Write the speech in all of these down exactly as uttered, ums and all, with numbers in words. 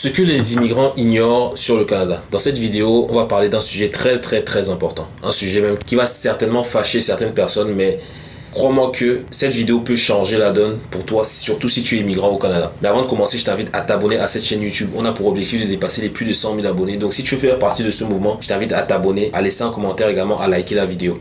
Ce que les immigrants ignorent sur le Canada. Dans cette vidéo, on va parler d'un sujet très très très important. Un sujet même qui va certainement fâcher certaines personnes, mais crois-moi que cette vidéo peut changer la donne pour toi, surtout si tu es immigrant au Canada. Mais avant de commencer, je t'invite à t'abonner à cette chaîne YouTube. On a pour objectif de dépasser les plus de cent mille abonnés. Donc si tu veux faire partie de ce mouvement, je t'invite à t'abonner, à laisser un commentaire également, à liker la vidéo.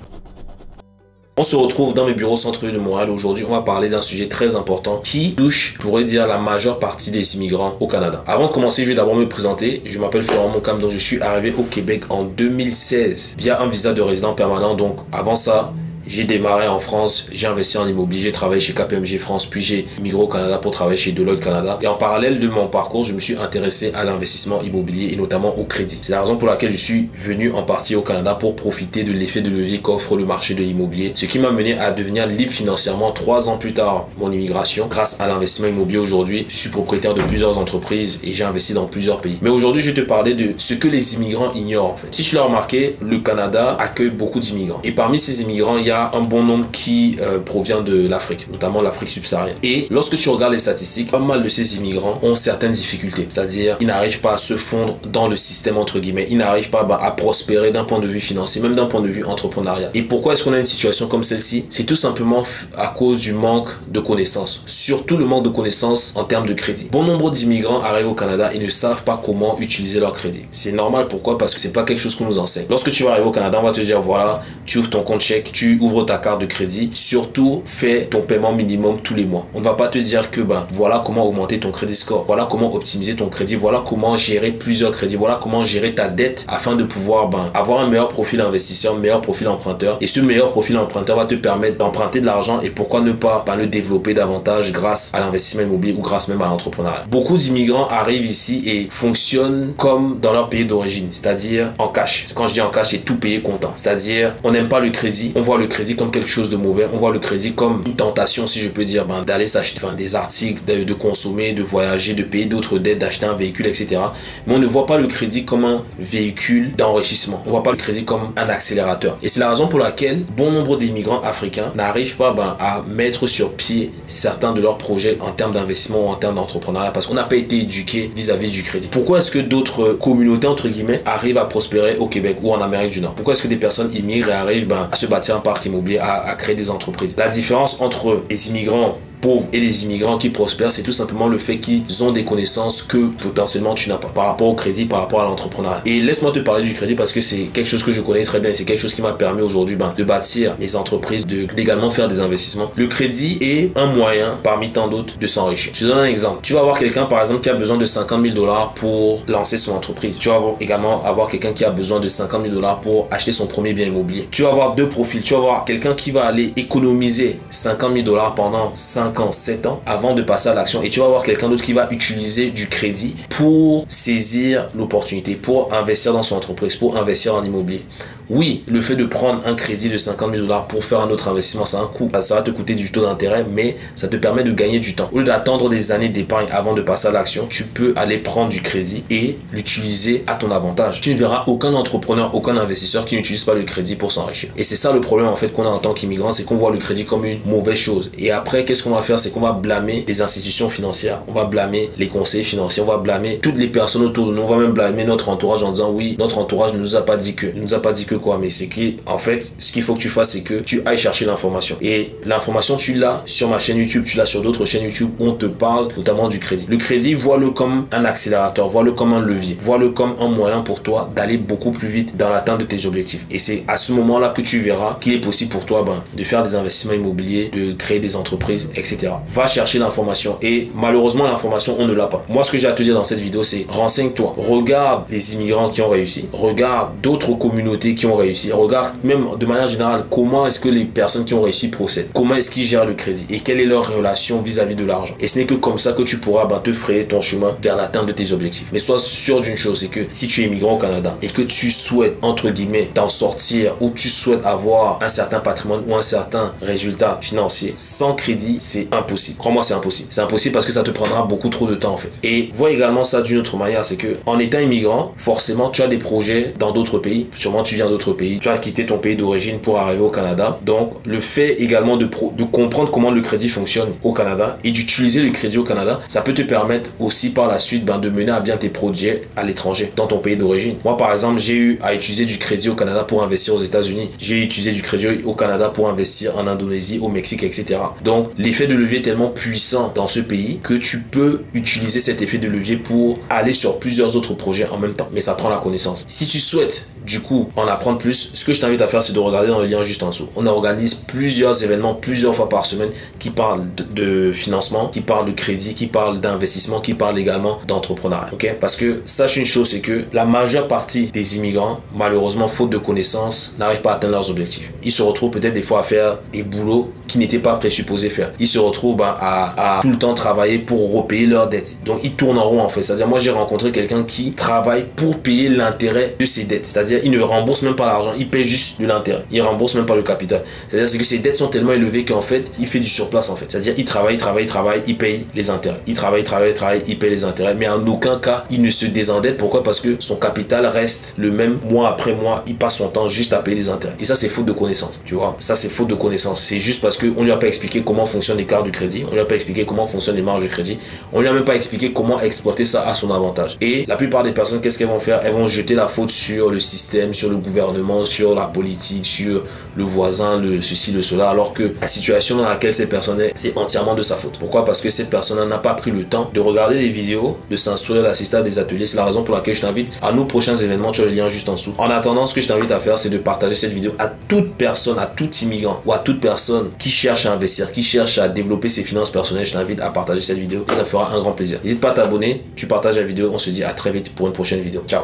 On se retrouve dans mes bureaux centre-ville de Montréal. Aujourd'hui, on va parler d'un sujet très important qui touche, je pourrais dire, la majeure partie des immigrants au Canada. Avant de commencer, je vais d'abord me présenter. Je m'appelle Florian Monkam, donc je suis arrivé au Québec en deux mille seize via un visa de résident permanent. Donc avant ça, j'ai démarré en France, j'ai investi en immobilier, j'ai travaillé chez K P M G France, puis j'ai migré au Canada pour travailler chez Deloitte Canada. Et en parallèle de mon parcours, je me suis intéressé à l'investissement immobilier et notamment au crédit. C'est la raison pour laquelle je suis venu en partie au Canada pour profiter de l'effet de levier qu'offre le marché de l'immobilier, ce qui m'a mené à devenir libre financièrement trois ans plus tard mon immigration. Grâce à l'investissement immobilier aujourd'hui, je suis propriétaire de plusieurs entreprises et j'ai investi dans plusieurs pays. Mais aujourd'hui, je vais te parler de ce que les immigrants ignorent en fait. Si tu l'as remarqué, le Canada accueille beaucoup d'immigrants. Et parmi ces immigrants, il y a un bon nombre qui euh, provient de l'Afrique, notamment l'Afrique subsaharienne. Et lorsque tu regardes les statistiques, pas mal de ces immigrants ont certaines difficultés, c'est-à-dire ils n'arrivent pas à se fondre dans le système entre guillemets, ils n'arrivent pas bah, à prospérer d'un point de vue financier, même d'un point de vue entrepreneuriat. Et pourquoi est-ce qu'on a une situation comme celle-ci? C'est tout simplement à cause du manque de connaissances, surtout le manque de connaissances en termes de crédit. Bon nombre d'immigrants arrivent au Canada et ne savent pas comment utiliser leur crédit. C'est normal, pourquoi? Parce que c'est pas quelque chose qu'on nous enseigne. Lorsque tu vas arriver au Canada, on va te dire voilà, tu ouvres ton compte chèque, tu ouvres ta carte de crédit, surtout fais ton paiement minimum tous les mois. On ne va pas te dire que ben voilà comment augmenter ton crédit score, voilà comment optimiser ton crédit, voilà comment gérer plusieurs crédits, voilà comment gérer ta dette afin de pouvoir ben avoir un meilleur profil investisseur, un meilleur profil emprunteur. Et ce meilleur profil emprunteur va te permettre d'emprunter de l'argent et pourquoi ne pas ben, le développer davantage grâce à l'investissement immobilier ou grâce même à l'entrepreneuriat. Beaucoup d'immigrants arrivent ici et fonctionnent comme dans leur pays d'origine, c'est-à-dire en cash. Quand je dis en cash, c'est tout payé comptant. C'est-à-dire on n'aime pas le crédit, on voit le crédit comme quelque chose de mauvais, on voit le crédit comme une tentation, si je peux dire, ben, d'aller s'acheter enfin, des articles, de, de consommer, de voyager, de payer d'autres dettes, d'acheter un véhicule, et cetera. Mais on ne voit pas le crédit comme un véhicule d'enrichissement, on ne voit pas le crédit comme un accélérateur. Et c'est la raison pour laquelle bon nombre d'immigrants africains n'arrivent pas ben, à mettre sur pied certains de leurs projets en termes d'investissement ou en termes d'entrepreneuriat parce qu'on n'a pas été éduqué vis-à-vis du crédit. Pourquoi est-ce que d'autres communautés, entre guillemets, arrivent à prospérer au Québec ou en Amérique du Nord? Pourquoi est-ce que des personnes immigrent et arrivent ben, à se bâtir un parc immobilier, à, à créer des entreprises? La différence entre les immigrants pauvres et les immigrants qui prospèrent, c'est tout simplement le fait qu'ils ont des connaissances que potentiellement tu n'as pas par rapport au crédit, par rapport à l'entrepreneuriat. Et laisse-moi te parler du crédit parce que c'est quelque chose que je connais très bien, c'est quelque chose qui m'a permis aujourd'hui ben, de bâtir mes entreprises, de d'également faire des investissements. Le crédit est un moyen parmi tant d'autres de s'enrichir. Je te donne un exemple. Tu vas avoir quelqu'un par exemple qui a besoin de cinquante mille dollars pour lancer son entreprise. Tu vas avoir également avoir quelqu'un qui a besoin de cinquante mille dollars pour acheter son premier bien immobilier. Tu vas avoir deux profils. Tu vas avoir quelqu'un qui va aller économiser cinquante mille dollars pendant cinq ans, sept ans avant de passer à l'action et tu vas avoir quelqu'un d'autre qui va utiliser du crédit pour saisir l'opportunité, pour investir dans son entreprise, pour investir en immobilier. Oui, le fait de prendre un crédit de cinquante mille dollars pour faire un autre investissement, c'est un coût. Ça va te coûter du taux d'intérêt, mais ça te permet de gagner du temps. Au lieu d'attendre des années d'épargne avant de passer à l'action, tu peux aller prendre du crédit et l'utiliser à ton avantage. Tu ne verras aucun entrepreneur, aucun investisseur qui n'utilise pas le crédit pour s'enrichir. Et c'est ça le problème en fait qu'on a en tant qu'immigrant, c'est qu'on voit le crédit comme une mauvaise chose. Et après, qu'est-ce qu'on va faire? C'est qu'on va blâmer les institutions financières, on va blâmer les conseillers financiers, on va blâmer toutes les personnes autour de nous, on va même blâmer notre entourage en disant oui, notre entourage ne nous a pas dit que, ne nous a pas dit que. Quoi, mais c'est qu'en fait, ce qu'il faut que tu fasses, c'est que tu ailles chercher l'information. Et l'information, tu l'as sur ma chaîne YouTube, tu l'as sur d'autres chaînes YouTube où on te parle notamment du crédit. Le crédit, vois-le comme un accélérateur, vois-le comme un levier, vois-le comme un moyen pour toi d'aller beaucoup plus vite dans l'atteinte de tes objectifs. Et c'est à ce moment-là que tu verras qu'il est possible pour toi ben, de faire des investissements immobiliers, de créer des entreprises, et cetera. Va chercher l'information et malheureusement, l'information, on ne l'a pas. Moi, ce que j'ai à te dire dans cette vidéo, c'est renseigne-toi, regarde les immigrants qui ont réussi, regarde d'autres communautés qui ont réussi. Regarde même de manière générale comment est-ce que les personnes qui ont réussi procèdent, comment est-ce qu'ils gèrent le crédit et quelle est leur relation vis-à-vis de l'argent. Et ce n'est que comme ça que tu pourras ben, te frayer ton chemin vers l'atteinte de tes objectifs. Mais sois sûr d'une chose, c'est que si tu es immigrant au Canada et que tu souhaites entre guillemets t'en sortir ou tu souhaites avoir un certain patrimoine ou un certain résultat financier, sans crédit c'est impossible. Crois-moi, c'est impossible. C'est impossible parce que ça te prendra beaucoup trop de temps en fait. Et vois également ça d'une autre manière, c'est que en étant immigrant, forcément tu as des projets dans d'autres pays. Sûrement tu viens d'autres pays. Tu as quitté ton pays d'origine pour arriver au Canada. Donc, le fait également de, pro de comprendre comment le crédit fonctionne au Canada et d'utiliser le crédit au Canada, ça peut te permettre aussi par la suite ben, de mener à bien tes projets à l'étranger, dans ton pays d'origine. Moi, par exemple, j'ai eu à utiliser du crédit au Canada pour investir aux États-Unis. J'ai utilisé du crédit au Canada pour investir en Indonésie, au Mexique, et cetera. Donc, l'effet de levier est tellement puissant dans ce pays que tu peux utiliser cet effet de levier pour aller sur plusieurs autres projets en même temps. Mais ça prend la connaissance. Si tu souhaites du coup en apprendre plus, ce que je t'invite à faire, c'est de regarder dans le lien juste en dessous. On organise plusieurs événements plusieurs fois par semaine qui parlent de financement, qui parlent de crédit, qui parlent d'investissement, qui parlent également d'entrepreneuriat. Ok? Parce que sache une chose, c'est que la majeure partie des immigrants, malheureusement faute de connaissances, n'arrivent pas à atteindre leurs objectifs. Ils se retrouvent peut-être des fois à faire des boulots qui n'étaient pas présupposés faire. Ils se retrouvent ben, à, à tout le temps travailler pour repayer leurs dettes. Donc ils tournent en rond en fait. C'est-à-dire moi j'ai rencontré quelqu'un qui travaille pour payer l'intérêt de ses dettes. C'est-à-dire il ne rembourse même pas l'argent, il paye juste de l'intérêt. Il rembourse même pas le capital. C'est-à-dire que ses dettes sont tellement élevées qu'en fait, il fait du surplace en fait. C'est-à-dire il travaille, travaille, travaille, il paye les intérêts. Il travaille, travaille, travaille, il paye les intérêts. Mais en aucun cas, il ne se désendette. Pourquoi? Parce que son capital reste le même mois après mois. Il passe son temps juste à payer les intérêts. Et ça, c'est faute de connaissance. Tu vois, ça, c'est faute de connaissance. C'est juste parce qu'on ne lui a pas expliqué comment fonctionnent les cartes de crédit. On ne lui a pas expliqué comment fonctionnent les marges de crédit. On ne lui a même pas expliqué comment exploiter ça à son avantage. Et la plupart des personnes, qu'est-ce qu'elles vont faire? Elles vont jeter la faute sur le système, sur le gouvernement, sur la politique, sur le voisin, le ceci, le cela, alors que la situation dans laquelle cette personne est, c'est entièrement de sa faute. Pourquoi? Parce que cette personne n'a pas pris le temps de regarder des vidéos, de s'instruire, d'assister à des ateliers. C'est la raison pour laquelle je t'invite à nos prochains événements. Tu as le lien juste en dessous. En attendant, ce que je t'invite à faire, c'est de partager cette vidéo à toute personne, à tout immigrant ou à toute personne qui cherche à investir, qui cherche à développer ses finances personnelles. Je t'invite à partager cette vidéo. Ça me fera un grand plaisir. N'hésite pas à t'abonner. Tu partages la vidéo. On se dit à très vite pour une prochaine vidéo. Ciao.